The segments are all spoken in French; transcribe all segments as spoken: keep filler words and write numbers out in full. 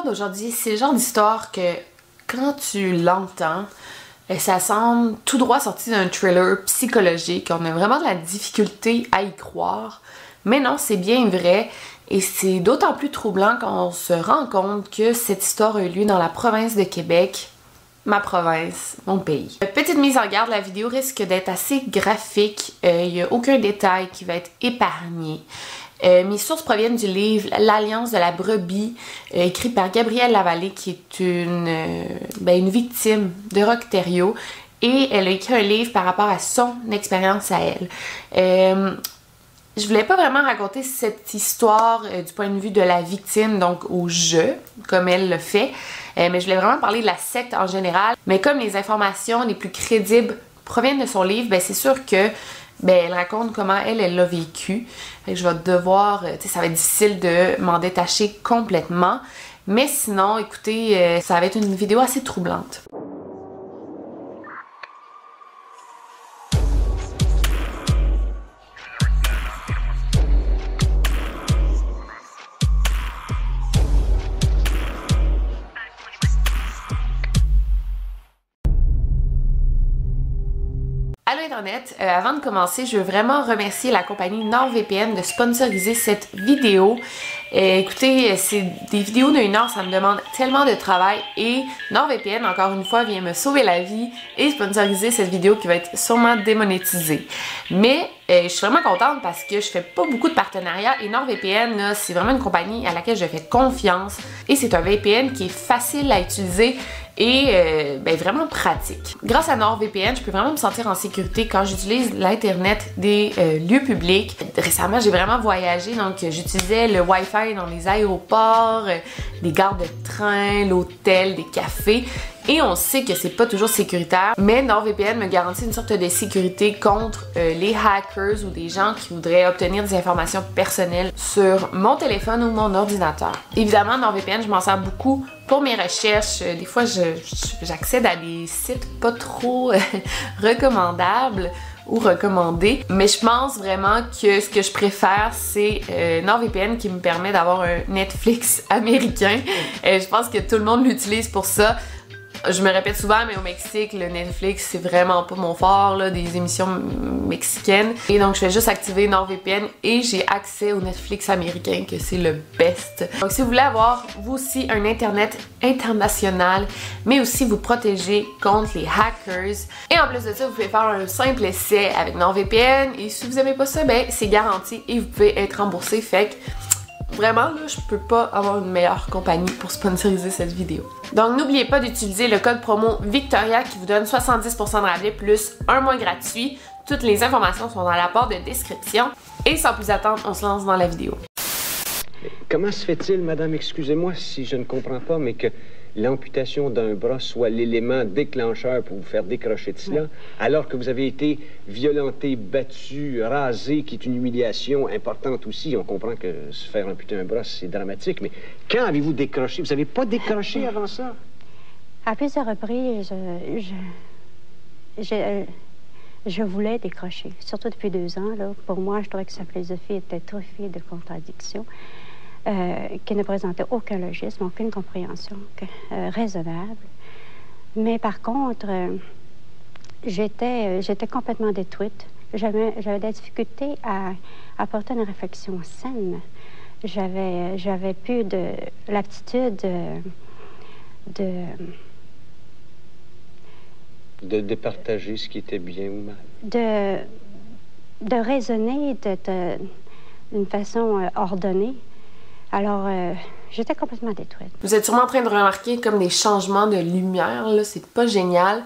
l'histoire d'aujourd'hui, c'est le genre d'histoire que quand tu l'entends, ça semble tout droit sorti d'un thriller psychologique. On a vraiment de la difficulté à y croire. Mais non, c'est bien vrai. Et c'est d'autant plus troublant quand on se rend compte que cette histoire a eu lieu dans la province de Québec. Ma province, mon pays. Petite mise en garde, la vidéo risque d'être assez graphique. Euh, il n'y a aucun détail qui va être épargné. Euh, mes sources proviennent du livre L'Alliance de la Brebis, euh, écrit par Gabrielle Lavallée, qui est une, euh, ben une victime de Roch Thériault, et elle a écrit un livre par rapport à son expérience à elle. Euh, je voulais pas vraiment raconter cette histoire euh, du point de vue de la victime, donc au jeu, comme elle le fait, euh, mais je voulais vraiment parler de la secte en général. Mais comme les informations les plus crédibles proviennent de son livre, ben c'est sûr que Ben, elle raconte comment elle, elle l'a vécu. Fait que je vais devoir, tu sais, ça va être difficile de m'en détacher complètement. Mais sinon, écoutez, euh, ça va être une vidéo assez troublante. Internet. Euh, avant de commencer, je veux vraiment remercier la compagnie NordVPN de sponsoriser cette vidéo. Euh, écoutez, c'est des vidéos d'une heure, ça me demande tellement de travail et NordVPN, encore une fois, vient me sauver la vie et sponsoriser cette vidéo qui va être sûrement démonétisée. Mais euh, je suis vraiment contente parce que je fais pas beaucoup de partenariats et NordVPN, c'est vraiment une compagnie à laquelle je fais confiance et c'est un V P N qui est facile à utiliser et euh, ben, vraiment pratique. Grâce à NordVPN, je peux vraiment me sentir en sécurité quand j'utilise l'Internet des euh, lieux publics. Récemment, j'ai vraiment voyagé, donc j'utilisais le Wi-Fi dans les aéroports, euh, les gares de train, l'hôtel, des cafés. Et on sait que c'est pas toujours sécuritaire, mais NordVPN me garantit une sorte de sécurité contre euh, les hackers ou des gens qui voudraient obtenir des informations personnelles sur mon téléphone ou mon ordinateur. Évidemment, NordVPN, je m'en sers beaucoup pour mes recherches. Des fois, j'accède à des sites pas trop euh, recommandables ou recommandés, mais je pense vraiment que ce que je préfère, c'est euh, NordVPN qui me permet d'avoir un Netflix américain. Euh, je pense que tout le monde l'utilise pour ça. Je me répète souvent, mais au Mexique, le Netflix, c'est vraiment pas mon fort, là, des émissions mexicaines. Et donc, je fais juste activer NordVPN et j'ai accès au Netflix américain, que c'est le best. Donc, si vous voulez avoir, vous aussi, un Internet international, mais aussi vous protéger contre les hackers. Et en plus de ça, vous pouvez faire un simple essai avec NordVPN. Et si vous aimez pas ça, ben, c'est garanti et vous pouvez être remboursé. Fait que vraiment, là, je peux pas avoir une meilleure compagnie pour sponsoriser cette vidéo. Donc, n'oubliez pas d'utiliser le code promo Victoria qui vous donne soixante-dix pour cent de rabais plus un mois gratuit. Toutes les informations sont dans la barre de description. Et sans plus attendre, on se lance dans la vidéo. Comment se fait-il, madame, excusez-moi si je ne comprends pas, mais que l'amputation d'un bras soit l'élément déclencheur pour vous faire décrocher de cela, alors que vous avez été violenté, battu, rasé, qui est une humiliation importante aussi. On comprend que se faire amputer un bras, c'est dramatique, mais quand avez-vous décroché? Vous n'avez pas décroché avant ça? À plusieurs reprises, je, je, je, je voulais décrocher, surtout depuis deux ans. Là, pour moi, je trouvais que sa philosophie était trop fille de contradictions. Euh, qui ne présentait aucun logisme, aucune compréhension euh, raisonnable. Mais par contre, euh, j'étais euh, complètement détruite. J'avais de la difficulté à apporter une réflexion saine. J'avais plus de l'aptitude de, de... De départager ce qui était bien ou mal. De, de raisonner d'une façon euh, ordonnée. Alors, euh, j'étais complètement détruite. Vous êtes sûrement en train de remarquer comme des changements de lumière, là, c'est pas génial,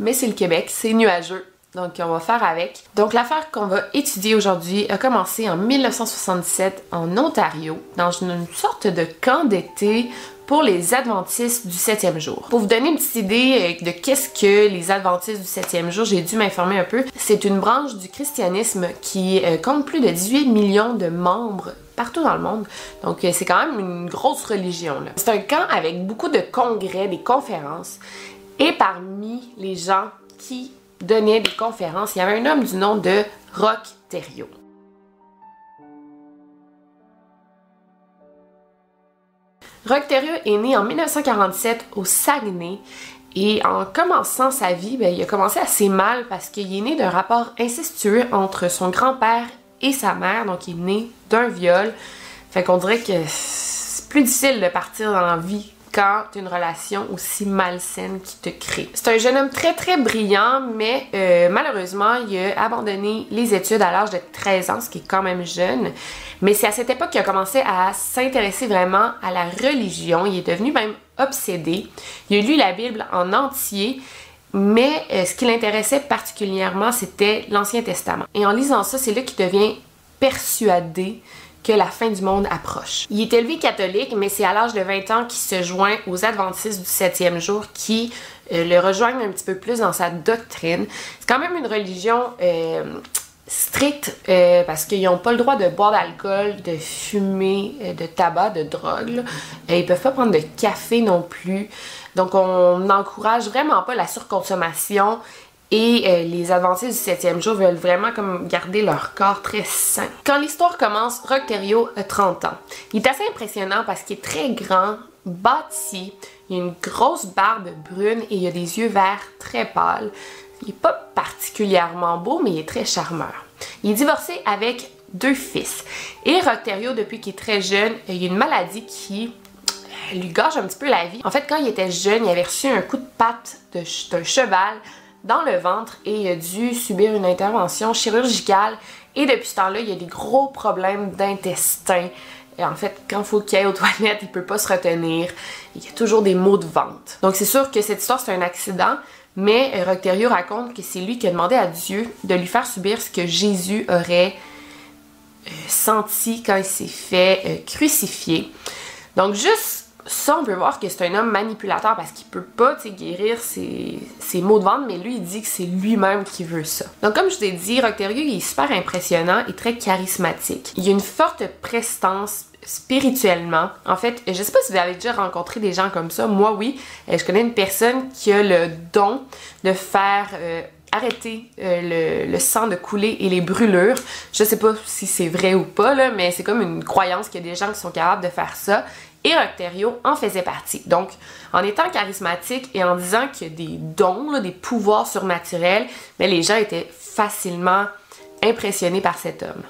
mais c'est le Québec, c'est nuageux, donc on va faire avec. Donc l'affaire qu'on va étudier aujourd'hui a commencé en mille neuf cent soixante-dix-sept en Ontario, dans une sorte de camp d'été pour les Adventistes du septième jour. Pour vous donner une petite idée de qu'est-ce que les Adventistes du septième jour, j'ai dû m'informer un peu. C'est une branche du christianisme qui compte plus de dix-huit millions de membres partout dans le monde. Donc, c'est quand même une grosse religion, là. C'est un camp avec beaucoup de congrès, des conférences. Et parmi les gens qui donnaient des conférences, il y avait un homme du nom de Roch Thériault. Roch Thériault est né en mille neuf cent quarante-sept au Saguenay et en commençant sa vie, bien, il a commencé assez mal parce qu'il est né d'un rapport incestueux entre son grand-père et sa mère, donc il est né d'un viol. Fait qu'on dirait que c'est plus difficile de partir dans la vie quand t'as une relation aussi malsaine qui te crée. C'est un jeune homme très très brillant, mais euh, malheureusement, il a abandonné les études à l'âge de treize ans, ce qui est quand même jeune. Mais c'est à cette époque qu'il a commencé à s'intéresser vraiment à la religion. Il est devenu même obsédé. Il a lu la Bible en entier, mais euh, ce qui l'intéressait particulièrement, c'était l'Ancien Testament. Et en lisant ça, c'est là qu'il devient persuadé que la fin du monde approche. Il est élevé catholique, mais c'est à l'âge de vingt ans qu'il se joint aux Adventistes du septième jour qui euh, le rejoignent un petit peu plus dans sa doctrine. C'est quand même une religion euh, stricte euh, parce qu'ils n'ont pas le droit de boire d'alcool, de fumer, de tabac, de drogue. Euh, ils peuvent pas prendre de café non plus. Donc on n'encourage vraiment pas la surconsommation. Et euh, les Adventistes du septième jour veulent vraiment comme garder leur corps très sain. Quand l'histoire commence, Roch Thériault a trente ans. Il est assez impressionnant parce qu'il est très grand, bâti, il a une grosse barbe brune et il a des yeux verts très pâles. Il n'est pas particulièrement beau, mais il est très charmeur. Il est divorcé avec deux fils. Et Roch Thériault, depuis qu'il est très jeune, il a une maladie qui euh, lui gâche un petit peu la vie. En fait, quand il était jeune, il avait reçu un coup de patte d'un cheval dans le ventre et il a dû subir une intervention chirurgicale et depuis ce temps-là, il a des gros problèmes d'intestin. En fait, quand il faut qu'il aille aux toilettes, il peut pas se retenir. Il y a toujours des maux de ventre. Donc c'est sûr que cette histoire, c'est un accident, mais Roch Thériault raconte que c'est lui qui a demandé à Dieu de lui faire subir ce que Jésus aurait euh, senti quand il s'est fait euh, crucifier. Donc juste ça, on peut voir que c'est un homme manipulateur parce qu'il peut pas guérir ses, ses maux de ventre, mais lui, il dit que c'est lui-même qui veut ça. Donc, comme je vous ai dit, Roch Thériault, il est super impressionnant et très charismatique. Il a une forte prestance spirituellement. En fait, je sais pas si vous avez déjà rencontré des gens comme ça. Moi, oui. Je connais une personne qui a le don de faire euh, arrêter euh, le, le sang de couler et les brûlures. Je sais pas si c'est vrai ou pas, là, mais c'est comme une croyance qu'il y a des gens qui sont capables de faire ça. Et Roch Thériault en faisait partie. Donc, en étant charismatique et en disant qu'il y a des dons, là, des pouvoirs surnaturels, mais les gens étaient facilement impressionnés par cet homme.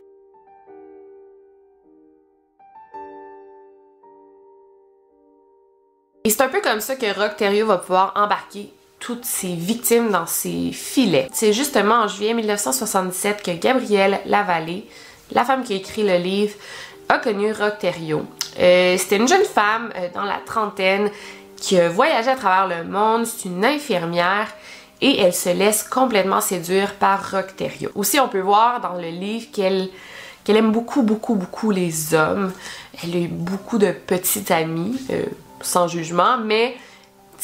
Et c'est un peu comme ça que Roch Thériault va pouvoir embarquer toutes ses victimes dans ses filets. C'est justement en juillet mille neuf cent soixante-dix-sept que Gabrielle Lavallée, la femme qui a écrit le livre, a connu Roch Thériault. Euh, C'était une jeune femme euh, dans la trentaine qui a voyagé à travers le monde, c'est une infirmière et elle se laisse complètement séduire par Roch Thériault. Aussi, on peut voir dans le livre qu'elle qu'elle aime beaucoup, beaucoup, beaucoup les hommes. Elle a eu beaucoup de petites amies, euh, sans jugement, mais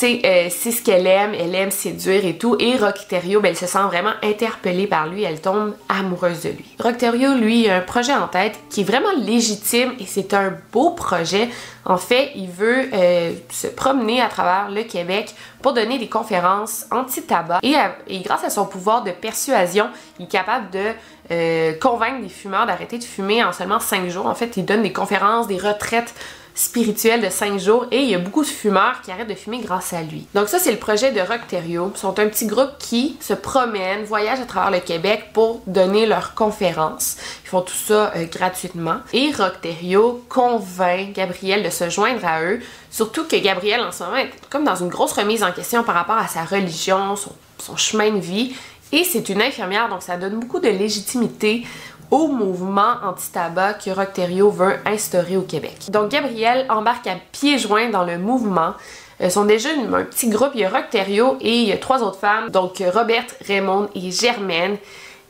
euh, c'est ce qu'elle aime, elle aime séduire et tout. Et Roch Thériault, ben, elle se sent vraiment interpellée par lui, elle tombe amoureuse de lui. Roch Thériault, lui, a un projet en tête qui est vraiment légitime et c'est un beau projet. En fait, il veut euh, se promener à travers le Québec pour donner des conférences anti-tabac. Et, et grâce à son pouvoir de persuasion, il est capable de euh, convaincre des fumeurs d'arrêter de fumer en seulement cinq jours. En fait, il donne des conférences, des retraites spirituel de cinq jours et il y a beaucoup de fumeurs qui arrêtent de fumer grâce à lui. Donc ça, c'est le projet de Roch Thériault. Ils sont un petit groupe qui se promènent, voyagent à travers le Québec pour donner leurs conférences. Ils font tout ça euh, gratuitement. Et Roch Thériault convainc Gabrielle de se joindre à eux, surtout que Gabrielle, en ce moment, est comme dans une grosse remise en question par rapport à sa religion, son, son chemin de vie. Et c'est une infirmière, donc ça donne beaucoup de légitimité au mouvement anti-tabac que Roch Thériault veut instaurer au Québec. Donc Gabrielle embarque à pieds joints dans le mouvement. Ils sont déjà une, un petit groupe, il y a Roch Thériault et il y a trois autres femmes, donc Roberte, Raymond et Germaine.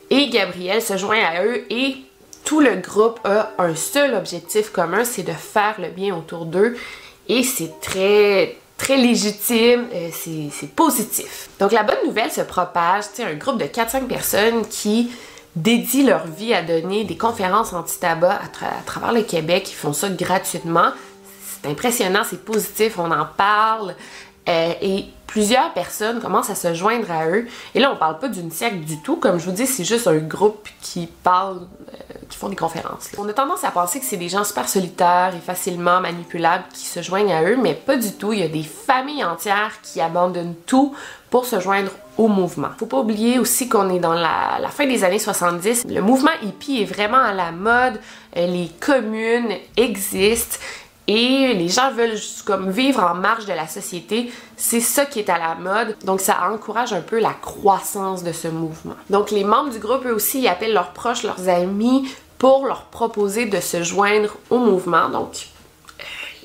Et Gabrielle se joint à eux et tout le groupe a un seul objectif commun, c'est de faire le bien autour d'eux. Et c'est très... très légitime, euh, c'est positif. Donc la bonne nouvelle se propage, tu sais, un groupe de quatre à cinq personnes qui dédient leur vie à donner des conférences anti-tabac à, tra à travers le Québec, ils font ça gratuitement. C'est impressionnant, c'est positif, on en parle. Euh, et plusieurs personnes commencent à se joindre à eux. Et là, on parle pas d'une secte du tout. Comme je vous dis, c'est juste un groupe qui parle, euh, qui font des conférences. Là. On a tendance à penser que c'est des gens super solitaires et facilement manipulables qui se joignent à eux, mais pas du tout. Il y a des familles entières qui abandonnent tout pour se joindre au mouvement. Faut pas oublier aussi qu'on est dans la, la fin des années soixante-dix. Le mouvement hippie est vraiment à la mode. Les communes existent. Et les gens veulent comme vivre en marge de la société, c'est ça qui est à la mode, donc ça encourage un peu la croissance de ce mouvement. Donc les membres du groupe, eux aussi, ils appellent leurs proches, leurs amis, pour leur proposer de se joindre au mouvement. Donc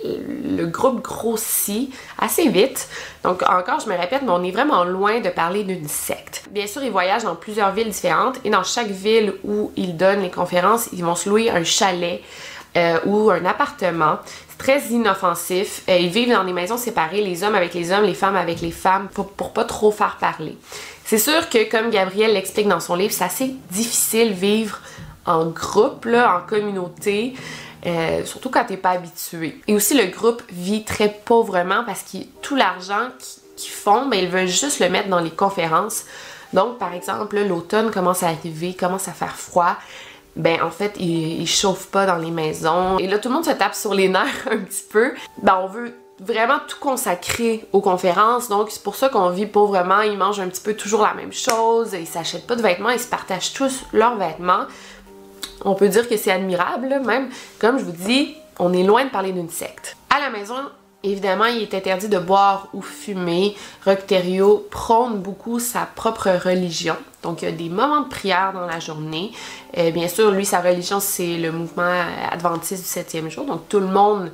le groupe grossit assez vite. Donc encore, je me répète, mais on est vraiment loin de parler d'une secte. Bien sûr, ils voyagent dans plusieurs villes différentes, et dans chaque ville où ils donnent les conférences, ils vont se louer un chalet euh, ou un appartement. Très inoffensif. Euh, ils vivent dans des maisons séparées, les hommes avec les hommes, les femmes avec les femmes, pour, pour pas trop faire parler. C'est sûr que, comme Gabrielle l'explique dans son livre, c'est assez difficile vivre en groupe, là, en communauté, euh, surtout quand t'es pas habitué. Et aussi, le groupe vit très pauvrement parce que tout l'argent qu'ils font, ben, ils veulent juste le mettre dans les conférences. Donc, par exemple, l'automne commence à arriver, commence à faire froid. Ben en fait, ils, ils chauffent pas dans les maisons. Et là, tout le monde se tape sur les nerfs un petit peu. Ben on veut vraiment tout consacrer aux conférences, donc c'est pour ça qu'on vit pauvrement. Ils mangent un petit peu toujours la même chose, ils s'achètent pas de vêtements, ils se partagent tous leurs vêtements. On peut dire que c'est admirable, là, même. Comme je vous dis, on est loin de parler d'une secte. À la maison, évidemment, il est interdit de boire ou fumer. Roch Thériault prône beaucoup sa propre religion. Donc, il y a des moments de prière dans la journée. Euh, bien sûr, lui, sa religion, c'est le mouvement Adventiste du septième jour. Donc, tout le monde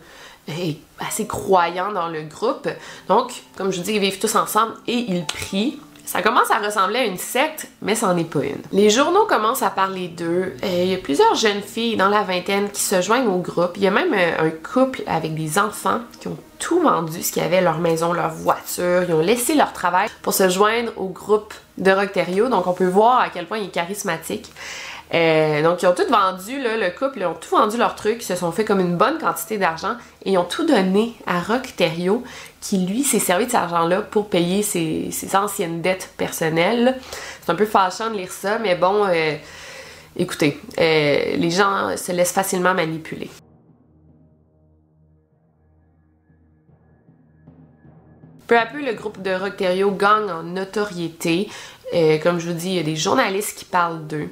est assez croyant dans le groupe. Donc, comme je vous dis, ils vivent tous ensemble et ils prient. Ça commence à ressembler à une secte, mais c'en est pas une. Les journaux commencent à parler d'eux. Il y a plusieurs jeunes filles dans la vingtaine qui se joignent au groupe. Il y a même un couple avec des enfants qui ont tout vendu, ce qu'il y avait, leur maison, leur voiture. Ils ont laissé leur travail pour se joindre au groupe de Roch Thériault. Donc on peut voir à quel point il est charismatique. Euh, donc ils ont tout vendu, là, le couple, ils ont tout vendu leurs trucs, ils se sont fait comme une bonne quantité d'argent et ils ont tout donné à Roch Thériault qui, lui, s'est servi de cet argent-là pour payer ses, ses anciennes dettes personnelles. C'est un peu fâchant de lire ça, mais bon, euh, écoutez, euh, les gens se laissent facilement manipuler. Peu à peu, le groupe de Roch Thériault gagne en notoriété. Euh, comme je vous dis, il y a des journalistes qui parlent d'eux.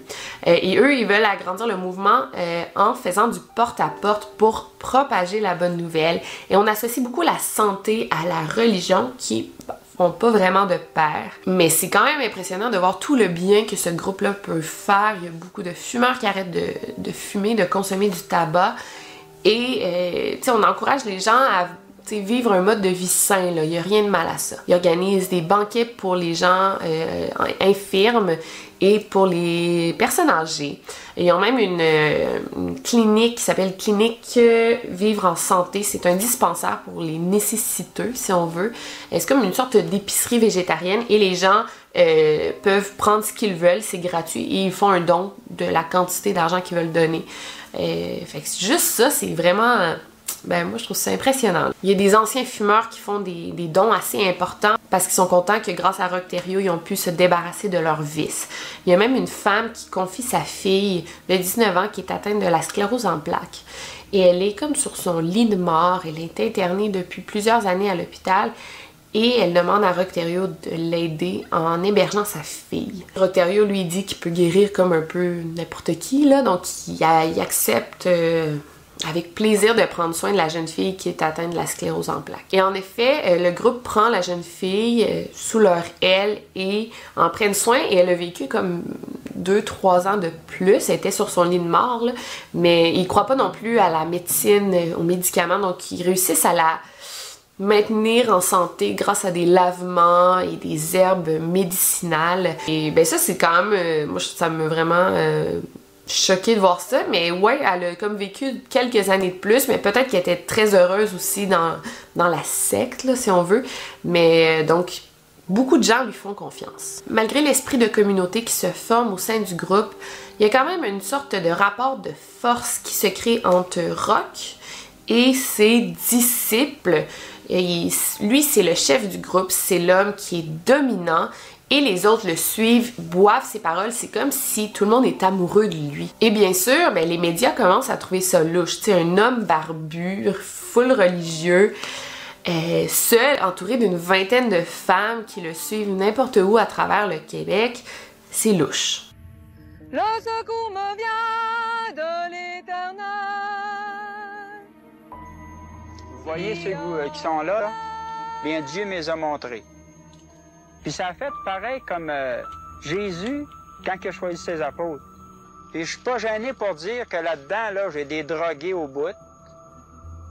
Euh, et eux, ils veulent agrandir le mouvement euh, en faisant du porte-à-porte pour propager la bonne nouvelle. Et on associe beaucoup la santé à la religion qui ne font pas vraiment de pair. Mais c'est quand même impressionnant de voir tout le bien que ce groupe-là peut faire. Il y a beaucoup de fumeurs qui arrêtent de, de fumer, de consommer du tabac. Et euh, tu sais, on encourage les gens à vivre un mode de vie sain, là. Il n'y a rien de mal à ça. Ils organisent des banquets pour les gens euh, infirmes et pour les personnes âgées. Ils ont même une, une clinique qui s'appelle Clinique Vivre en Santé. C'est un dispensaire pour les nécessiteux, si on veut. C'est comme une sorte d'épicerie végétarienne et les gens euh, peuvent prendre ce qu'ils veulent, c'est gratuit, et ils font un don de la quantité d'argent qu'ils veulent donner. Euh, fait que juste ça, c'est vraiment... Ben moi je trouve ça impressionnant. Il y a des anciens fumeurs qui font des, des dons assez importants parce qu'ils sont contents que grâce à Roch Thériault, ils ont pu se débarrasser de leur vice. Il y a même une femme qui confie sa fille de dix-neuf ans qui est atteinte de la sclérose en plaques. Et elle est comme sur son lit de mort, elle est internée depuis plusieurs années à l'hôpital et elle demande à Roch Thériault de l'aider en hébergeant sa fille. Roch Thériault lui dit qu'il peut guérir comme un peu n'importe qui, là, donc il, il accepte... Euh, avec plaisir de prendre soin de la jeune fille qui est atteinte de la sclérose en plaques. Et en effet, le groupe prend la jeune fille sous leur aile et en prennent soin, et elle a vécu comme deux trois ans de plus. Elle était sur son lit de mort, là, mais ils ne croient pas non plus à la médecine, aux médicaments, donc ils réussissent à la maintenir en santé grâce à des lavements et des herbes médicinales. Et ben ça, c'est quand même... Euh, moi, ça me vraiment... Euh, choquée de voir ça, mais ouais, elle a comme vécu quelques années de plus, mais peut-être qu'elle était très heureuse aussi dans, dans la secte, là, si on veut, mais donc beaucoup de gens lui font confiance. Malgré l'esprit de communauté qui se forme au sein du groupe, il y a quand même une sorte de rapport de force qui se crée entre Roch et ses disciples. Et lui, c'est le chef du groupe, c'est l'homme qui est dominant et les autres le suivent, boivent ses paroles, c'est comme si tout le monde est amoureux de lui. Et bien sûr, ben, les médias commencent à trouver ça louche, t'sais, un homme barbu, full religieux, euh, seul, entouré d'une vingtaine de femmes qui le suivent n'importe où à travers le Québec, c'est louche. Le secours me vient de l'Éternel. Vous voyez ceux euh, qui sont là, là? Bien Dieu me les a montrés. Puis ça a fait pareil comme euh, Jésus quand il a choisi ses apôtres. Et je suis pas gêné pour dire que là-dedans, là, j'ai des drogués au bout,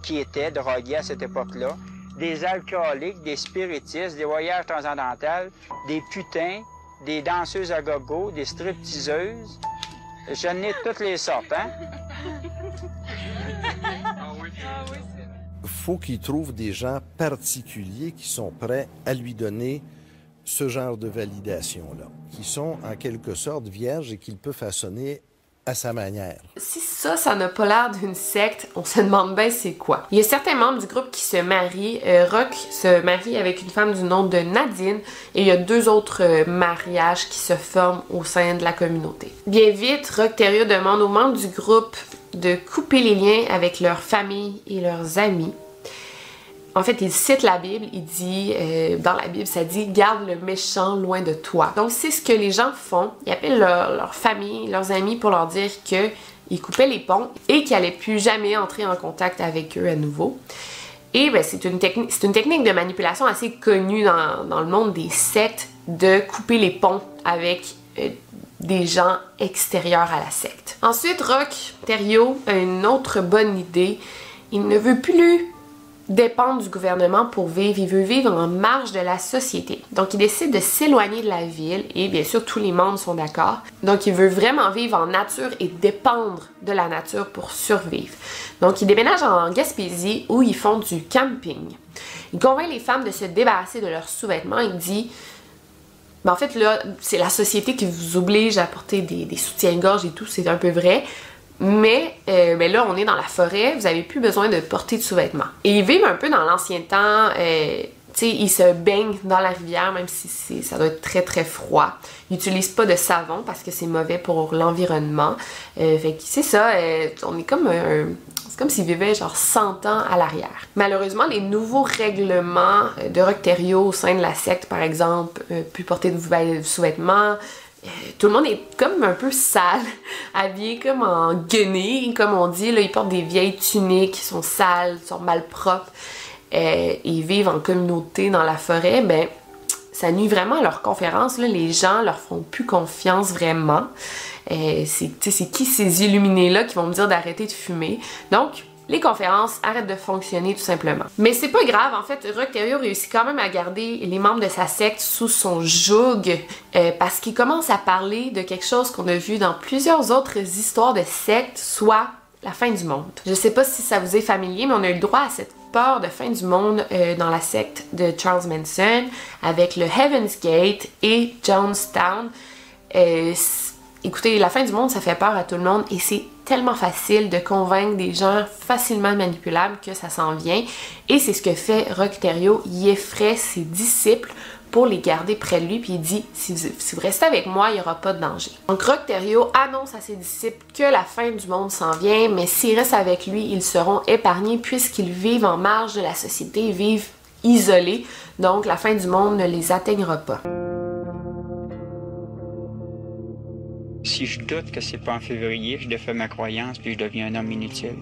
qui étaient drogués à cette époque-là, des alcooliques, des spiritistes, des voyageurs transcendantales, des putains, des danseuses à gogo, des stripteaseuses. Je n'ai toutes les sortes, hein? Faut qu'il trouve des gens particuliers qui sont prêts à lui donner ce genre de validation-là, qui sont en quelque sorte vierges et qu'il peut façonner à sa manière. Si ça, ça n'a pas l'air d'une secte, on se demande bien c'est quoi. Il y a certains membres du groupe qui se marient. Euh, Roch se marie avec une femme du nom de Nadine et il y a deux autres euh, mariages qui se forment au sein de la communauté. Bien vite, Roch Thériault demande aux membres du groupe de couper les liens avec leur famille et leurs amis. En fait, il cite la Bible, il dit, euh, dans la Bible, ça dit « Garde le méchant loin de toi ». Donc, c'est ce que les gens font. Ils appellent leur, leur famille, leurs amis pour leur dire qu'ils coupaient les ponts et qu'ils n'allaient plus jamais entrer en contact avec eux à nouveau. Et ben, c'est une, techni- c'est une technique de manipulation assez connue dans, dans le monde des sectes, de couper les ponts avec euh, des gens extérieurs à la secte. Ensuite, Roch Thériault a une autre bonne idée. Il ne veut plus dépendre du gouvernement pour vivre. Il veut vivre en marge de la société. Donc, il décide de s'éloigner de la ville et bien sûr, tous les membres sont d'accord. Donc, il veut vraiment vivre en nature et dépendre de la nature pour survivre. Donc, il déménage en Gaspésie où ils font du camping. Il convainc les femmes de se débarrasser de leurs sous-vêtements. Il dit, ben, en fait, là, c'est la société qui vous oblige à porter des, des soutiens-gorge et tout, c'est un peu vrai. Mais, euh, mais là, on est dans la forêt, vous n'avez plus besoin de porter de sous-vêtements. Et ils vivent un peu dans l'ancien temps, euh, tu sais, ils se baignent dans la rivière, même si ça doit être très très froid. Ils n'utilisent pas de savon parce que c'est mauvais pour l'environnement. Euh, fait que c'est ça, euh, on est comme un... C'est comme s'ils vivaient genre cent ans à l'arrière. Malheureusement, les nouveaux règlements de Roch Thériault au sein de la secte, par exemple, euh, plus porter de sous-vêtements, tout le monde est comme un peu sale, habillé comme en guenilles, comme on dit. Là, ils portent des vieilles tuniques, ils sont sales, ils sont malpropres. Euh, ils vivent en communauté dans la forêt. Ben, ça nuit vraiment à leurs conférences. Là, les gens leur font plus confiance vraiment. Euh, c'est qui ces illuminés-là qui vont me dire d'arrêter de fumer? Donc, les conférences arrêtent de fonctionner tout simplement. Mais c'est pas grave, en fait, Roch Thériault réussit quand même à garder les membres de sa secte sous son joug euh, parce qu'il commence à parler de quelque chose qu'on a vu dans plusieurs autres histoires de sectes, soit la fin du monde. Je sais pas si ça vous est familier, mais on a eu le droit à cette peur de fin du monde euh, dans la secte de Charles Manson avec le Heaven's Gate et Jonestown. Euh, Écoutez, la fin du monde, ça fait peur à tout le monde et c'est tellement facile de convaincre des gens facilement manipulables que ça s'en vient. Et c'est ce que fait Roch Thériault. Il effraie ses disciples pour les garder près de lui, puis il dit « Si vous restez avec moi, il n'y aura pas de danger. » Donc Roch Thériault annonce à ses disciples que la fin du monde s'en vient, mais s'ils restent avec lui, ils seront épargnés puisqu'ils vivent en marge de la société, ils vivent isolés, donc la fin du monde ne les atteignera pas. Si je doute que c'est pas en février, je défais ma croyance puis je deviens un homme inutile.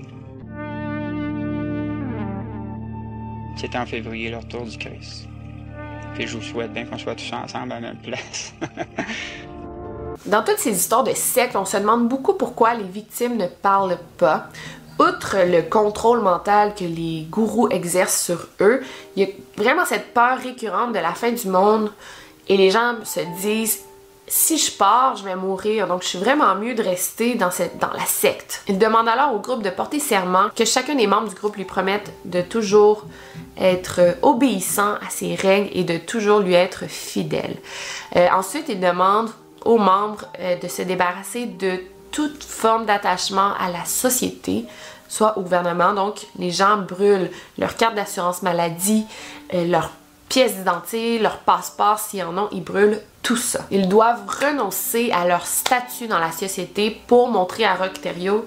C'est en février le retour du Christ. Puis je vous souhaite bien qu'on soit tous ensemble à la même place. Dans toutes ces histoires de sectes, on se demande beaucoup pourquoi les victimes ne parlent pas. Outre le contrôle mental que les gourous exercent sur eux, il y a vraiment cette peur récurrente de la fin du monde et les gens se disent si je pars, je vais mourir, donc je suis vraiment mieux de rester dans, cette, dans la secte. Il demande alors au groupe de porter serment, que chacun des membres du groupe lui promette de toujours être obéissant à ses règles et de toujours lui être fidèle. Euh, ensuite, il demande aux membres euh, de se débarrasser de toute forme d'attachement à la société, soit au gouvernement. Donc, les gens brûlent leur carte d'assurance maladie, euh, leur pièces d'identité, leur passeport, s'ils en ont, ils brûlent tout ça. Ils doivent renoncer à leur statut dans la société pour montrer à Roch Thériault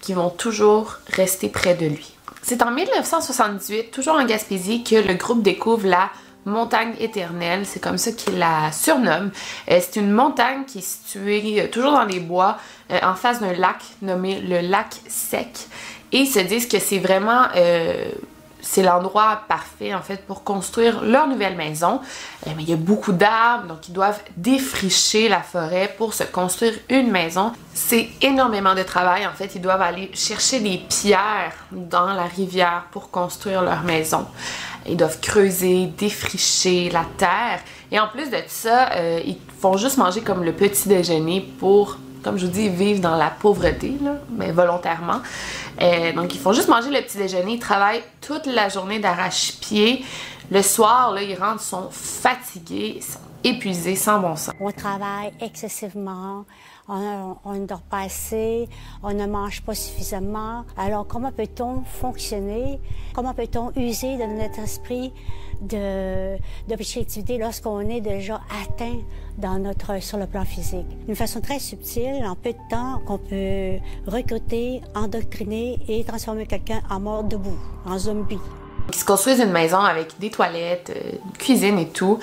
qu'ils vont toujours rester près de lui. C'est en mille neuf cent soixante-dix-huit, toujours en Gaspésie, que le groupe découvre la Montagne Éternelle, c'est comme ça qu'il la surnomme. Euh, c'est une montagne qui est située euh, toujours dans les bois, euh, en face d'un lac nommé le Lac Sec. Et ils se disent que c'est vraiment... Euh, C'est l'endroit parfait, en fait, pour construire leur nouvelle maison. Euh, mais il y a beaucoup d'arbres, donc ils doivent défricher la forêt pour se construire une maison. C'est énormément de travail, en fait. Ils doivent aller chercher des pierres dans la rivière pour construire leur maison. Ils doivent creuser, défricher la terre. Et en plus de ça, euh, ils font juste manger comme le petit déjeuner pour... Comme je vous dis, ils vivent dans la pauvreté, là, mais volontairement. Euh, donc, ils font juste manger le petit déjeuner. Ils travaillent toute la journée d'arrache-pied. Le soir, là, ils rentrent, sont fatigués, sont épuisés, sans bon sens. On travaille excessivement, on ne dort pas assez, on ne mange pas suffisamment. Alors, comment peut-on fonctionner? Comment peut-on user de notre esprit d'objectivité lorsqu'on est déjà atteint dans notre, sur le plan physique? D'une façon très subtile, en peu de temps, qu'on peut recruter, endoctriner et transformer quelqu'un en mort debout, en zombie. Ils se construisent une maison avec des toilettes, une cuisine et tout.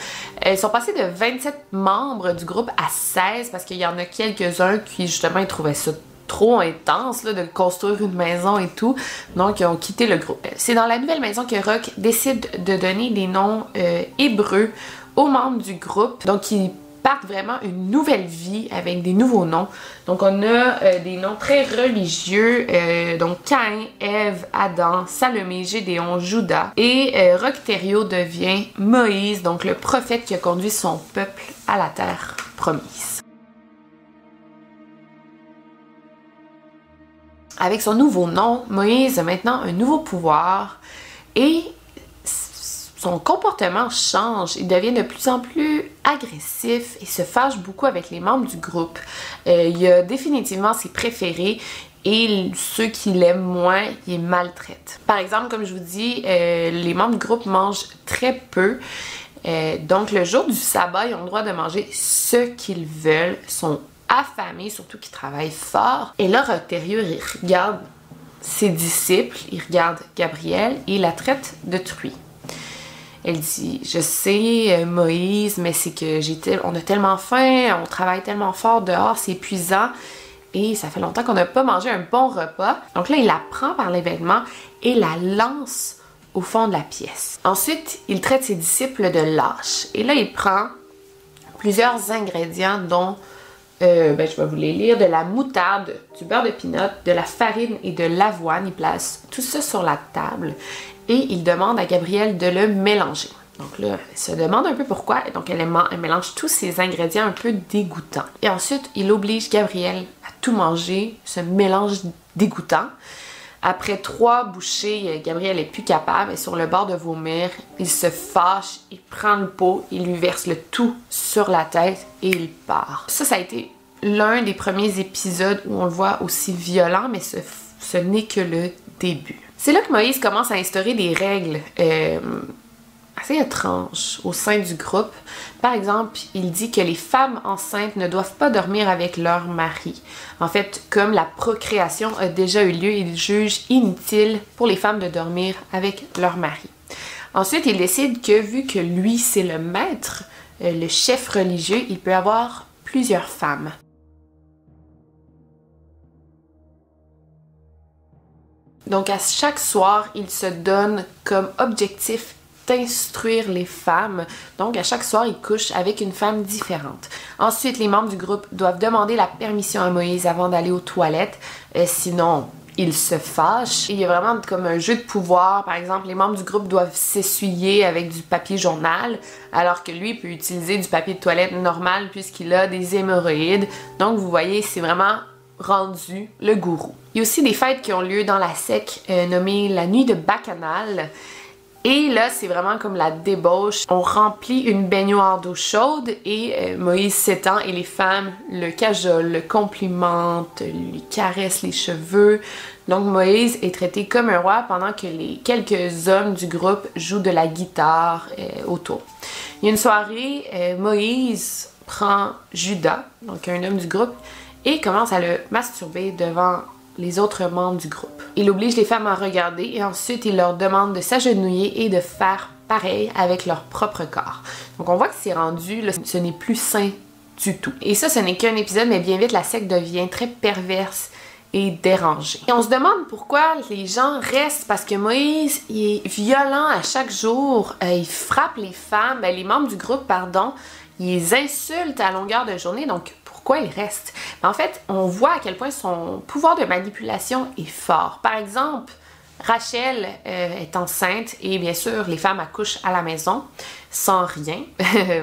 Ils sont passés de vingt-sept membres du groupe à seize parce qu'il y en a quelques-uns qui, justement, ils trouvaient ça trop intense là, de construire une maison et tout. Donc, ils ont quitté le groupe. C'est dans la nouvelle maison que Roch décide de donner des noms euh, hébreux aux membres du groupe. Donc, ils partent vraiment une nouvelle vie avec des nouveaux noms. Donc on a euh, des noms très religieux, euh, donc Caïn, Ève, Adam, Salomé, Gédéon, Judas. Et euh, Roch Thériault devient Moïse, donc le prophète qui a conduit son peuple à la terre promise. Avec son nouveau nom, Moïse a maintenant un nouveau pouvoir et son comportement change, il devient de plus en plus agressif et se fâche beaucoup avec les membres du groupe. Euh, il a définitivement ses préférés et ceux qui l'aiment moins, il les maltraite. Par exemple, comme je vous dis, euh, les membres du groupe mangent très peu. Euh, donc le jour du sabbat, ils ont le droit de manger ce qu'ils veulent, ils sont affamés, surtout qu'ils travaillent fort. Et là, Roch Thériault, il regarde ses disciples, il regarde Gabrielle et il la traite de truie. Elle dit « Je sais, Moïse, mais c'est que j'ai on a tellement faim, on travaille tellement fort dehors, c'est épuisant et ça fait longtemps qu'on n'a pas mangé un bon repas. » Donc là, il la prend par les vêtements et la lance au fond de la pièce. Ensuite, il traite ses disciples de lâches. Et là, il prend plusieurs ingrédients dont, euh, ben, je vais vous les lire, de la moutarde, du beurre de pinot, de la farine et de l'avoine. Il place tout ça sur la table. Et il demande à Gabrielle de le mélanger. Donc là, elle se demande un peu pourquoi. Donc elle, elle mélange tous ces ingrédients un peu dégoûtants. Et ensuite, il oblige Gabrielle à tout manger, ce mélange dégoûtant. Après trois bouchées, Gabrielle n'est plus capable. Elle est sur le bord de vomir. Il se fâche, il prend le pot, il lui verse le tout sur la tête et il part. Ça, ça a été l'un des premiers épisodes où on le voit aussi violent, mais ce, ce n'est que le début. C'est là que Moïse commence à instaurer des règles euh, assez étranges au sein du groupe. Par exemple, il dit que les femmes enceintes ne doivent pas dormir avec leur mari. En fait, comme la procréation a déjà eu lieu, il juge inutile pour les femmes de dormir avec leur mari. Ensuite, il décide que vu que lui, c'est le maître, euh, le chef religieux, il peut avoir plusieurs femmes. Donc, à chaque soir, il se donne comme objectif d'instruire les femmes. Donc, à chaque soir, il couche avec une femme différente. Ensuite, les membres du groupe doivent demander la permission à Moïse avant d'aller aux toilettes. Euh, sinon, il se fâche. Et il y a vraiment comme un jeu de pouvoir. Par exemple, les membres du groupe doivent s'essuyer avec du papier journal, alors que lui peut utiliser du papier de toilette normal puisqu'il a des hémorroïdes. Donc, vous voyez, c'est vraiment... rendu le gourou. Il y a aussi des fêtes qui ont lieu dans la sec, euh, nommée la nuit de Bacchanal. Et là, c'est vraiment comme la débauche. On remplit une baignoire d'eau chaude et euh, Moïse s'étend et les femmes le cajolent, le complimentent, lui caressent les cheveux. Donc Moïse est traité comme un roi pendant que les quelques hommes du groupe jouent de la guitare euh, autour. Il y a une soirée, euh, Moïse prend Judas, donc un homme du groupe, et commence à le masturber devant les autres membres du groupe. Il oblige les femmes à regarder et ensuite il leur demande de s'agenouiller et de faire pareil avec leur propre corps. Donc on voit que c'est rendu, là, ce n'est plus sain du tout. Et ça, ce n'est qu'un épisode, mais bien vite la secte devient très perverse et dérangée. Et on se demande pourquoi les gens restent, parce que Moïse, il est violent à chaque jour, euh, il frappe les femmes, ben, les membres du groupe, pardon, il les insulte à longueur de journée, donc pourquoi il reste? En fait, on voit à quel point son pouvoir de manipulation est fort. Par exemple, Rachel euh, est enceinte et bien sûr, les femmes accouchent à la maison sans rien,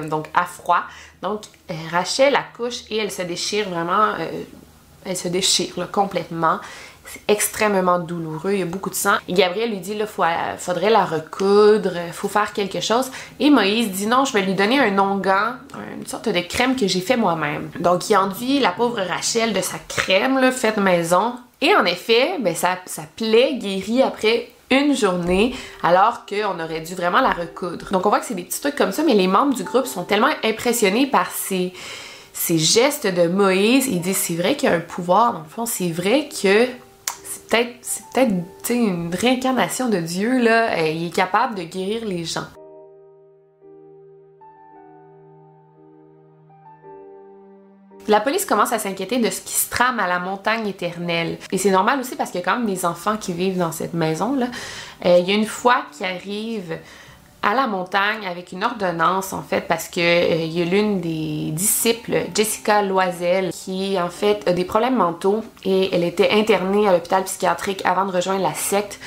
donc à froid. Donc, euh, Rachel accouche et elle se déchire vraiment, euh, elle se déchire là, complètement. C'est extrêmement douloureux, il y a beaucoup de sang. Et Gabrielle lui dit, là, faut, euh, faudrait la recoudre, il faut faire quelque chose. Et Moïse dit, non, je vais lui donner un onguent, une sorte de crème que j'ai fait moi-même. Donc, il envie la pauvre Rachel de sa crème, là, faite maison. Et en effet, ben, sa, sa plaie guérit après une journée, alors qu'on aurait dû vraiment la recoudre. Donc, on voit que c'est des petits trucs comme ça, mais les membres du groupe sont tellement impressionnés par ces... ces gestes de Moïse. Ils disent, c'est vrai qu'il y a un pouvoir, dans le fond, c'est vrai que... Peut-être, c'est peut-être une réincarnation de Dieu, là. Il est capable de guérir les gens. La police commence à s'inquiéter de ce qui se trame à la Montagne Éternelle. Et c'est normal aussi parce qu'il y a quand même des enfants qui vivent dans cette maison-là. Euh, il y a une fois qui arrive à la montagne avec une ordonnance, en fait, parce que euh, il y a l'une des disciples, Jessica Loisel, qui en fait a des problèmes mentaux et elle était internée à l'hôpital psychiatrique avant de rejoindre la secte.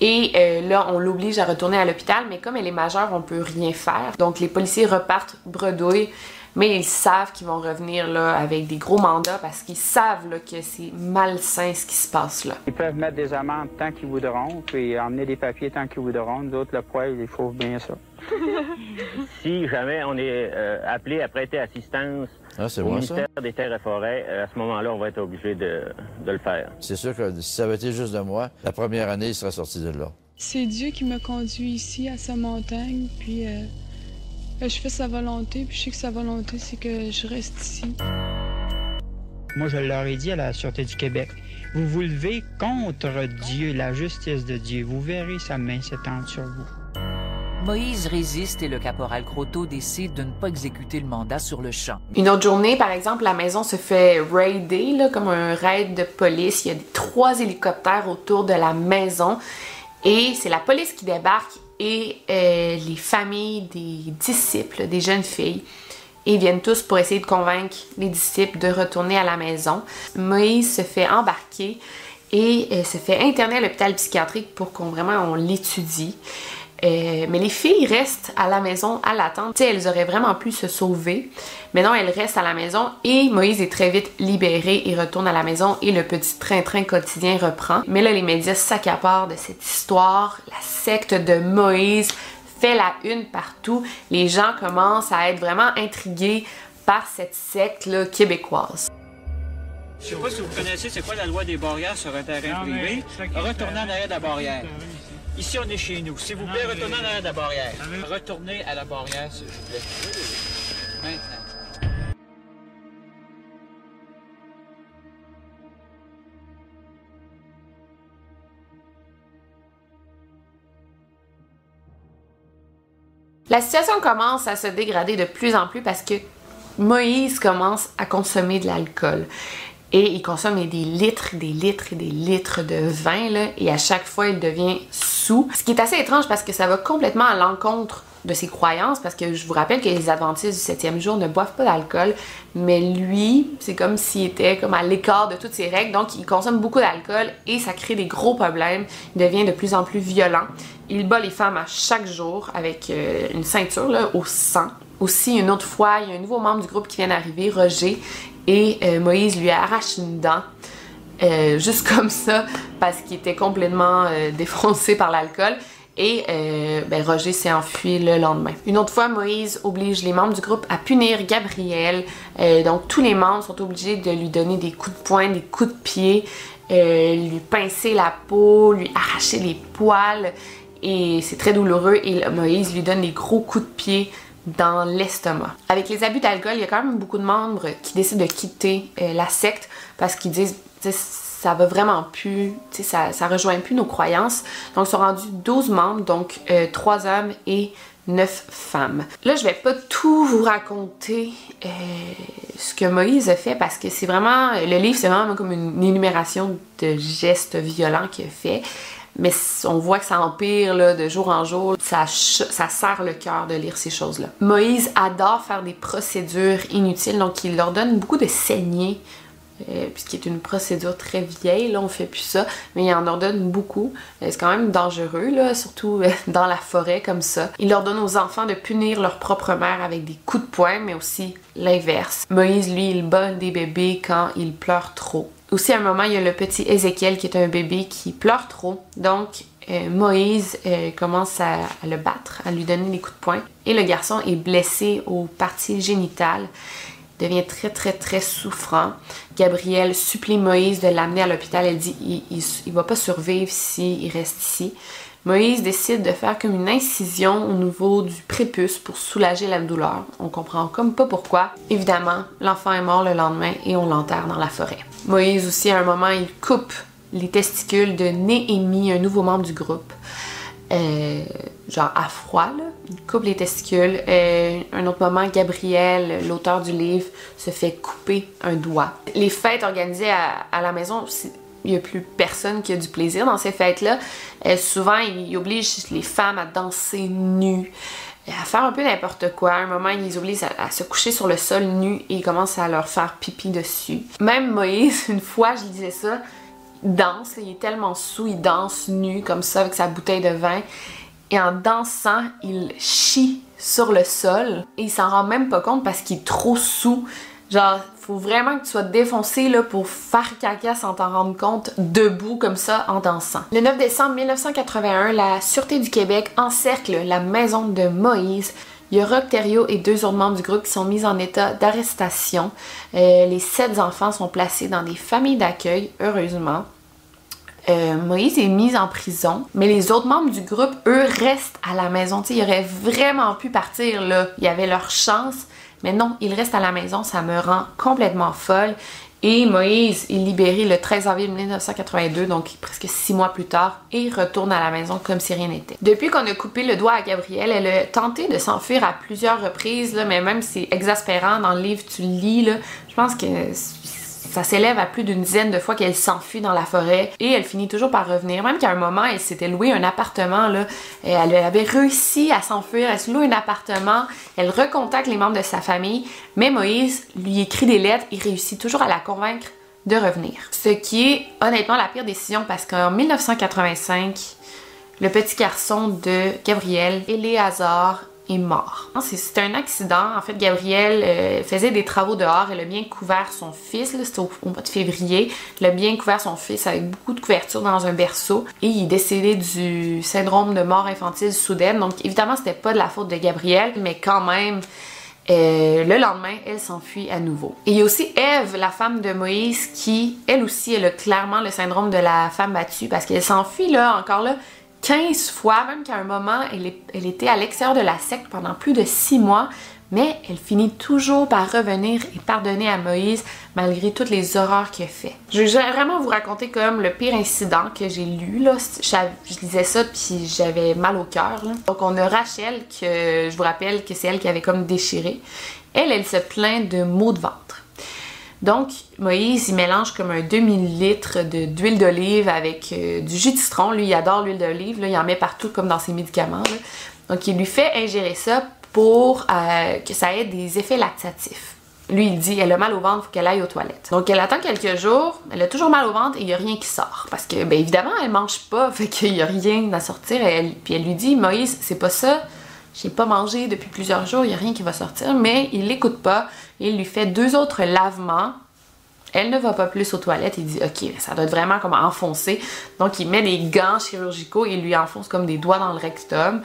Et euh, là, on l'oblige à retourner à l'hôpital, mais comme elle est majeure, on peut rien faire. Donc les policiers repartent bredouille, mais ils savent qu'ils vont revenir là avec des gros mandats parce qu'ils savent là, que c'est malsain ce qui se passe là. Ils peuvent mettre des amendes tant qu'ils voudront, puis emmener des papiers tant qu'ils voudront. Nous autres, le poil, il faut bien ça. Si jamais on est euh, appelé à prêter assistance ah, au bon, ministère ça? des Terres et Forêts, euh, à ce moment-là, on va être obligé de, de le faire. C'est sûr que si ça avait été juste de moi, la première année, il serait sorti de là. C'est Dieu qui me conduit ici, à sa montagne, puis... Euh... Je fais sa volonté, puis je sais que sa volonté, c'est que je reste ici. Moi, je leur ai dit à la Sûreté du Québec, vous vous levez contre Dieu, la justice de Dieu. Vous verrez sa main s'étendre sur vous. Moïse résiste et le caporal Croteau décide de ne pas exécuter le mandat sur le champ. Une autre journée, par exemple, la maison se fait raider, là, comme un raid de police. Il y a trois hélicoptères autour de la maison et c'est la police qui débarque et euh, les familles des disciples, des jeunes filles, et ils viennent tous pour essayer de convaincre les disciples de retourner à la maison. Moïse se fait embarquer et euh, se fait interner à l'hôpital psychiatrique pour qu'on vraiment on l'étudie. Euh, mais les filles restent à la maison à l'attente. Tu sais, elles auraient vraiment pu se sauver. Mais non, elles restent à la maison et Moïse est très vite libéré et retourne à la maison et le petit train-train quotidien reprend. Mais là, les médias s'accaparent de cette histoire. La secte de Moïse fait la une partout. Les gens commencent à être vraiment intrigués par cette secte-là québécoise. Je sais pas si vous connaissez, c'est quoi la loi des barrières sur un terrain privé? Retournez en arrière de la barrière. Ici, on est chez nous. S'il vous plaît, retournez à la barrière. Retournez à la barrière, s'il vous plaît. Maintenant. La situation commence à se dégrader de plus en plus parce que Moïse commence à consommer de l'alcool. Et il consomme des litres, des litres et des litres de vin, là, et à chaque fois, il devient sous. Ce qui est assez étrange parce que ça va complètement à l'encontre de ses croyances, parce que je vous rappelle que les Adventistes du septième jour ne boivent pas d'alcool, mais lui, c'est comme s'il était comme à l'écart de toutes ses règles, donc il consomme beaucoup d'alcool et ça crée des gros problèmes. Il devient de plus en plus violent. Il bat les femmes à chaque jour avec euh, une ceinture là, au sang. Aussi, une autre fois, il y a un nouveau membre du groupe qui vient d'arriver, Roger, et euh, Moïse lui arrache une dent, euh, juste comme ça, parce qu'il était complètement euh, défoncé par l'alcool. Et euh, ben Roger s'est enfui le lendemain. Une autre fois, Moïse oblige les membres du groupe à punir Gabrielle. Euh, donc tous les membres sont obligés de lui donner des coups de poing, des coups de pied, euh, lui pincer la peau, lui arracher les poils. Et c'est très douloureux et Moïse lui donne des gros coups de pied dans l'estomac. Avec les abus d'alcool, il y a quand même beaucoup de membres qui décident de quitter euh, la secte parce qu'ils disent... ça va vraiment plus, tu sais, ça, ça rejoint plus nos croyances. Donc, ils sont rendus douze membres, donc euh, trois hommes et neuf femmes. Là, je vais pas tout vous raconter euh, ce que Moïse a fait parce que c'est vraiment, le livre, c'est vraiment comme une énumération de gestes violents qu'il a fait. Mais on voit que ça empire là, de jour en jour, ça, ça serre le cœur de lire ces choses-là. Moïse adore faire des procédures inutiles, donc il leur donne beaucoup de saignées. Euh, puisqu'il est une procédure très vieille, là on fait plus ça, mais il en ordonne beaucoup. Euh, c'est quand même dangereux, là, surtout euh, dans la forêt comme ça. Il ordonne aux enfants de punir leur propre mère avec des coups de poing, mais aussi l'inverse. Moïse, lui, il bat des bébés quand ils pleurent trop. Aussi, à un moment, il y a le petit Ézéchiel qui est un bébé qui pleure trop, donc euh, Moïse euh, commence à, à le battre, à lui donner des coups de poing. Et le garçon est blessé aux parties génitales. Devient très très très souffrant. Gabrielle supplie Moïse de l'amener à l'hôpital. Elle dit il, il, il va pas survivre s'il reste ici. Moïse décide de faire comme une incision au niveau du prépuce pour soulager la douleur. On comprend comme pas pourquoi. Évidemment, l'enfant est mort le lendemain et on l'enterre dans la forêt. Moïse aussi, à un moment, il coupe les testicules de Néhémie, un nouveau membre du groupe. Euh, genre à froid, là. Il coupe les testicules. Euh, un autre moment, Gabrielle, l'auteur du livre, se fait couper un doigt. Les fêtes organisées à, à la maison, il n'y a plus personne qui a du plaisir dans ces fêtes-là. Euh, souvent, ils obligent les femmes à danser nues, à faire un peu n'importe quoi. À un moment, ils les obligent à, à se coucher sur le sol nu et ils commencent à leur faire pipi dessus. Même Moïse, une fois, je disais ça, danse, il est tellement saoul, il danse nu comme ça avec sa bouteille de vin et en dansant, il chie sur le sol et il s'en rend même pas compte parce qu'il est trop saoul. Genre, faut vraiment que tu sois défoncé là, pour faire caca sans t'en rendre compte, debout comme ça, en dansant. Le neuf décembre mille neuf cent quatre-vingt-un, la Sûreté du Québec encercle la maison de Moïse. Il y a Roch Thériault et deux autres membres du groupe qui sont mis en état d'arrestation. Euh, les sept enfants sont placés dans des familles d'accueil, heureusement. Euh, Moïse est mis en prison, mais les autres membres du groupe, eux, restent à la maison. T'sais, ils auraient vraiment pu partir, là. Ils avaient leur chance, mais non, ils restent à la maison. Ça me rend complètement folle. Et Moïse est libéré le treize avril mille neuf cent quatre-vingt-deux, donc presque six mois plus tard, et retourne à la maison comme si rien n'était. Depuis qu'on a coupé le doigt à Gabrielle, elle a tenté de s'enfuir à plusieurs reprises, là, mais même c'est exaspérant, dans le livre tu lis, là, je pense que ça s'élève à plus d'une dizaine de fois qu'elle s'enfuit dans la forêt, et elle finit toujours par revenir, même qu'à un moment, elle s'était louée un appartement, là, et elle avait réussi à s'enfuir, elle se loue un appartement, elle recontacte les membres de sa famille, mais Moïse lui écrit des lettres et réussit toujours à la convaincre de revenir. Ce qui est honnêtement la pire décision parce qu'en mille neuf cent quatre-vingt-cinq, le petit garçon de Gabrielle, Éléazar, est mort. C'est un accident. En fait, Gabrielle euh, faisait des travaux dehors. Elle a bien couvert son fils. C'était au, au mois de février. Elle a bien couvert son fils avec beaucoup de couverture dans un berceau. Et il est décédé du syndrome de mort infantile soudaine. Donc, évidemment, c'était pas de la faute de Gabrielle, mais quand même... Euh, le lendemain, elle s'enfuit à nouveau. Et il y a aussi Ève, la femme de Moïse, qui, elle aussi, elle a clairement le syndrome de la femme battue parce qu'elle s'enfuit, là, encore là, quinze fois, même qu'à un moment, elle, est, elle était à l'extérieur de la secte pendant plus de six mois, mais elle finit toujours par revenir et pardonner à Moïse malgré toutes les horreurs qu'il a fait. Je vais vraiment vous raconter comme le pire incident que j'ai lu, là. Je lisais ça puis j'avais mal au cœur. Donc on a Rachel, que je vous rappelle que c'est elle qui avait comme déchiré. Elle, elle se plaint de maux de ventre. Donc, Moïse, il mélange comme un demi-litre d'huile d'olive avec euh, du jus de citron. Lui, il adore l'huile d'olive. Il en met partout, comme dans ses médicaments, là. Donc, il lui fait ingérer ça pour euh, que ça ait des effets laxatifs. Lui, il dit, elle a mal au ventre, faut qu'elle aille aux toilettes. Donc, elle attend quelques jours, elle a toujours mal au ventre et il n'y a rien qui sort. Parce que, bien évidemment, elle mange pas, fait qu'il n'y a rien à sortir. Et elle, puis elle lui dit, Moïse, c'est pas ça, j'ai pas mangé depuis plusieurs jours, il n'y a rien qui va sortir. Mais il l'écoute pas et il lui fait deux autres lavements Elle ne va pas plus aux toilettes. Il dit ok, ça doit être vraiment comme enfoncé. Donc il met des gants chirurgicaux et il lui enfonce comme des doigts dans le rectum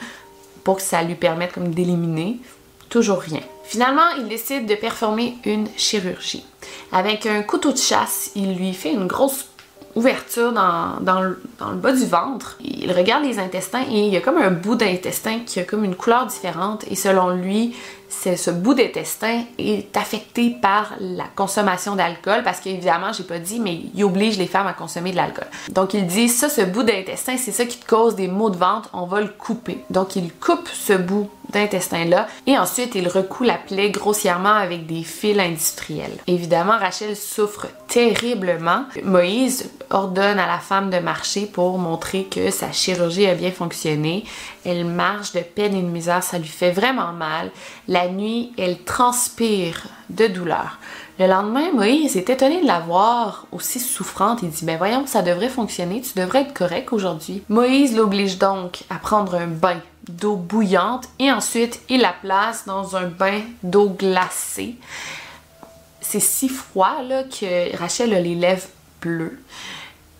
pour que ça lui permette comme d'éliminer. Toujours rien. Finalement, il décide de performer une chirurgie. Avec un couteau de chasse, il lui fait une grosse ouverture dans, dans, le, dans le bas du ventre. Il regarde les intestins et il y a comme un bout d'intestin qui a comme une couleur différente et selon lui, ce bout d'intestin est affecté par la consommation d'alcool parce qu'évidemment, j'ai pas dit, mais il oblige les femmes à consommer de l'alcool. Donc il dit, ça, ce bout d'intestin, c'est ça qui te cause des maux de ventre, on va le couper. Donc il coupe ce bout d'intestin-là et ensuite il recoue la plaie grossièrement avec des fils industriels. Évidemment, Rachel souffre terriblement. Moïse ordonne à la femme de marcher pour montrer que sa chirurgie a bien fonctionné. Elle marche de peine et de misère, ça lui fait vraiment mal. La nuit, elle transpire de douleur. Le lendemain, Moïse est étonné de la voir aussi souffrante. Il dit « Ben voyons, ça devrait fonctionner, tu devrais être correct aujourd'hui. » Moïse l'oblige donc à prendre un bain d'eau bouillante et ensuite, il la place dans un bain d'eau glacée. C'est si froid là, que Rachel a les lèvres bleues.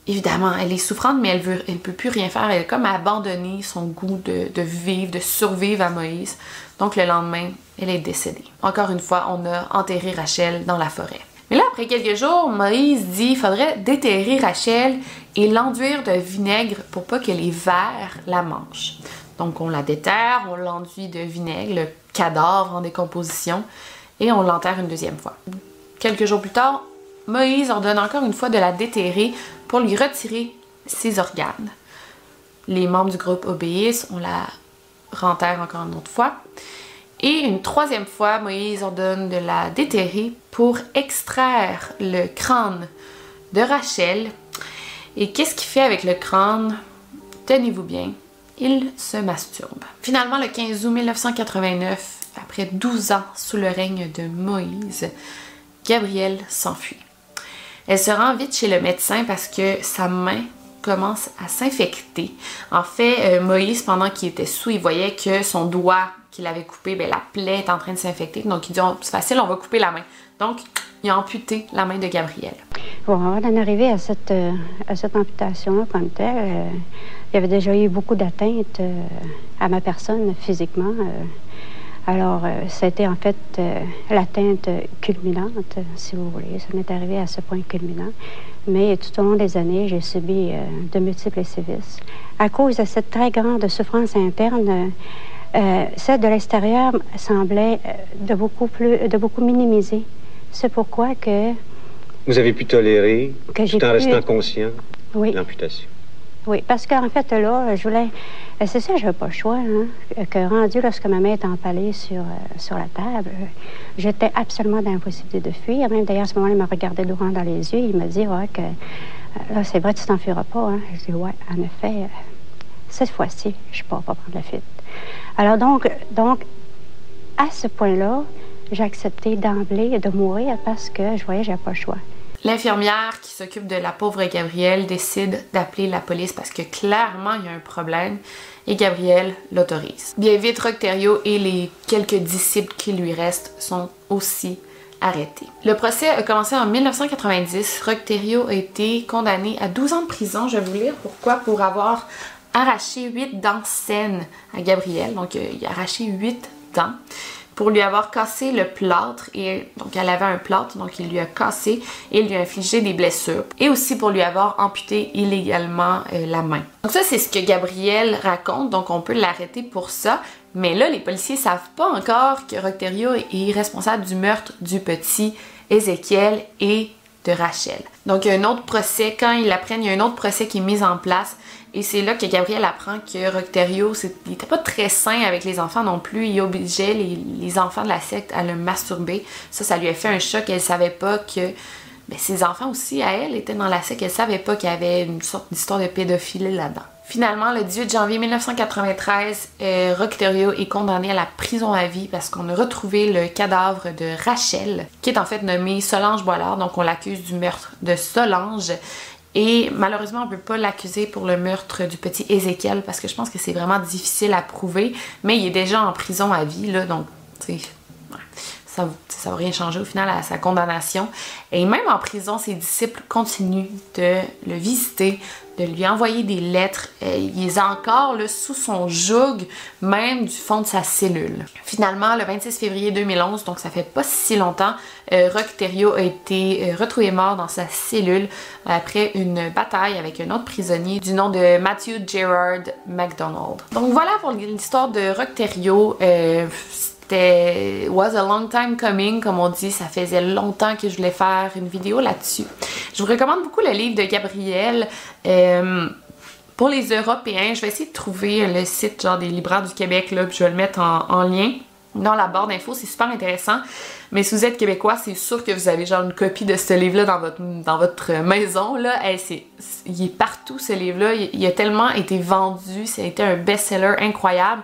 Évidemment, elle est souffrante, mais elle veut, elle peut plus rien faire. Elle a comme abandonné son goût de, de vivre, de survivre à Moïse. Donc le lendemain, elle est décédée. Encore une fois, on a enterré Rachel dans la forêt. Mais là, après quelques jours, Moïse dit qu'il faudrait déterrer Rachel et l'enduire de vinaigre pour pas que les vers la mangent. Donc on la déterre, on l'enduit de vinaigre, le cadavre en décomposition, et on l'enterre une deuxième fois. Quelques jours plus tard, Moïse ordonne encore une fois de la déterrer pour lui retirer ses organes. Les membres du groupe obéissent, on la renterre encore une autre fois. Et une troisième fois, Moïse ordonne de la déterrer pour extraire le crâne de Rachel. Et qu'est-ce qu'il fait avec le crâne? Tenez-vous bien, il se masturbe. Finalement, le quinze août mille neuf cent quatre-vingt-neuf, après douze ans sous le règne de Moïse, Gabrielle s'enfuit. Elle se rend vite chez le médecin parce que sa main commence à s'infecter. En fait, euh, Moïse, pendant qu'il était sous, il voyait que son doigt qu'il avait coupé, bien, la plaie est en train de s'infecter. Donc, il dit, c'est facile, on va couper la main. Donc, il a amputé la main de Gabrielle. Bon, avant d'en arriver à cette, euh, à cette amputation-là comme telle, euh, il y avait déjà eu beaucoup d'atteintes euh, à ma personne physiquement. Euh, Alors, euh, c'était en fait euh, l'atteinte culminante, si vous voulez. Ça m'est arrivé à ce point culminant. Mais tout au long des années, j'ai subi euh, de multiples sévices. À cause de cette très grande souffrance interne, euh, celle de l'extérieur semblait de beaucoup, plus, de beaucoup minimiser. C'est pourquoi que... Vous avez pu tolérer, que tout en restant pu... conscient, oui. L'amputation. Oui, parce qu'en fait, là, je voulais... C'est ça, j'avais pas le choix, hein, que rendu lorsque ma main est empalée sur, euh, sur la table, euh, j'étais absolument dans l'impossibilité de fuir. Même d'ailleurs, à ce moment-là, il me regardait droit dans les yeux. Il me dit, ouais, que euh, là, c'est vrai, tu t'enfuiras pas, hein. Je dis, ouais, en effet, euh, cette fois-ci, je ne pourrai pas prendre la fuite. Alors donc, donc à ce point-là, j'ai accepté d'emblée de mourir parce que je voyais que j'avais pas le choix. L'infirmière qui s'occupe de la pauvre Gabrielle décide d'appeler la police parce que clairement il y a un problème et Gabrielle l'autorise. Bien vite, Roch Thériault et les quelques disciples qui lui restent sont aussi arrêtés. Le procès a commencé en mille neuf cent quatre-vingt-dix. Roch Thériault a été condamné à douze ans de prison. Je vais vous lire pourquoi. Pour avoir arraché huit dents saines à Gabrielle. Donc il a arraché huit dents. Pour lui avoir cassé le plâtre, et donc elle avait un plâtre, donc il lui a cassé et lui a infligé des blessures. Et aussi pour lui avoir amputé illégalement euh, la main. Donc ça, c'est ce que Gabrielle raconte, donc on peut l'arrêter pour ça. Mais là, les policiers savent pas encore que Roch Thériault est responsable du meurtre du petit Ézéchiel et de Rachel. Donc il y a un autre procès, quand ils l'apprennent, il y a un autre procès qui est mis en place. Et c'est là que Gabrielle apprend que Roch Thériault, il n'était pas très sain avec les enfants non plus. Il obligeait les, les enfants de la secte à le masturber. Ça, ça lui a fait un choc. Elle ne savait pas que... Ben, ses enfants aussi, à elle, étaient dans la secte. Elle ne savait pas qu'il y avait une sorte d'histoire de pédophilie là-dedans. Finalement, le dix-huit janvier mille neuf cent quatre-vingt-treize, euh, Roch Thériault est condamné à la prison à vie parce qu'on a retrouvé le cadavre de Rachel, qui est en fait nommée Solange Boilard. Donc, on l'accuse du meurtre de Solange. Et malheureusement, on ne peut pas l'accuser pour le meurtre du petit Ézéchiel parce que je pense que c'est vraiment difficile à prouver. Mais il est déjà en prison à vie, là, donc, tu sais, ouais, ça ne va rien changer au final à sa condamnation. Et même en prison, ses disciples continuent de le visiter, de lui envoyer des lettres. Et il est encore là, sous son joug, même du fond de sa cellule. Finalement, le vingt-six février deux mille onze, donc ça fait pas si longtemps, euh, Roch Thériault a été euh, retrouvé mort dans sa cellule après une bataille avec un autre prisonnier du nom de Matthew Gerard MacDonald. Donc voilà pour l'histoire de Roch Thériault. Euh, C'était « was a long time coming », comme on dit. Ça faisait longtemps que je voulais faire une vidéo là-dessus. Je vous recommande beaucoup le livre de Gabrielle. Euh, pour les Européens, je vais essayer de trouver le site genre des libraires du Québec, là, puis je vais le mettre en, en lien dans la barre d'infos. C'est super intéressant. Mais si vous êtes Québécois, c'est sûr que vous avez genre une copie de ce livre-là dans votre, dans votre maison. Là. Hey, c'est, il est partout, ce livre-là. Il, il a tellement été vendu. Ça a été un best-seller incroyable.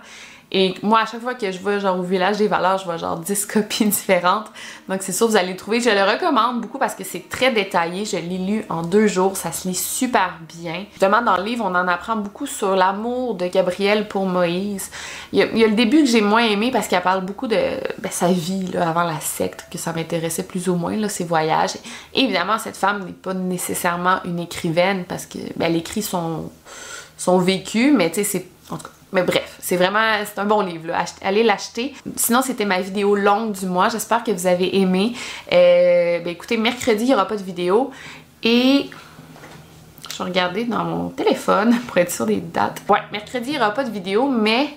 Et moi, à chaque fois que je vais genre au village des valeurs, je vois genre dix copies différentes. Donc c'est sûr que vous allez le trouver. Je le recommande beaucoup parce que c'est très détaillé. Je l'ai lu en deux jours. Ça se lit super bien. Justement, dans le livre, on en apprend beaucoup sur l'amour de Gabrielle pour Moïse. Il y a, il y a le début que j'ai moins aimé parce qu'elle parle beaucoup de ben, sa vie là, avant la secte, que ça m'intéressait plus ou moins, là, ses voyages. Et évidemment, cette femme n'est pas nécessairement une écrivaine parce qu'elle ben, écrit son, son vécu, mais tu sais, c'est... En tout cas, mais bref, c'est vraiment, c'est un bon livre, là. Allez l'acheter. Sinon, c'était ma vidéo longue du mois. J'espère que vous avez aimé. Euh, ben écoutez, mercredi, il n'y aura pas de vidéo. Et je vais regarder dans mon téléphone pour être sûre des dates. Ouais, mercredi, il n'y aura pas de vidéo, mais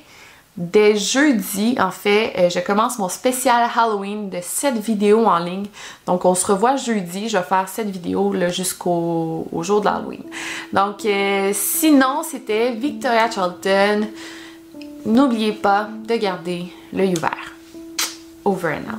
dès jeudi, en fait, je commence mon spécial Halloween de sept vidéos en ligne. Donc, on se revoit jeudi. Je vais faire sept vidéos jusqu'au au jour de l'Halloween. Donc, euh, sinon, c'était Victoria Charlton. N'oubliez pas de garder l'œil ouvert. Over and out.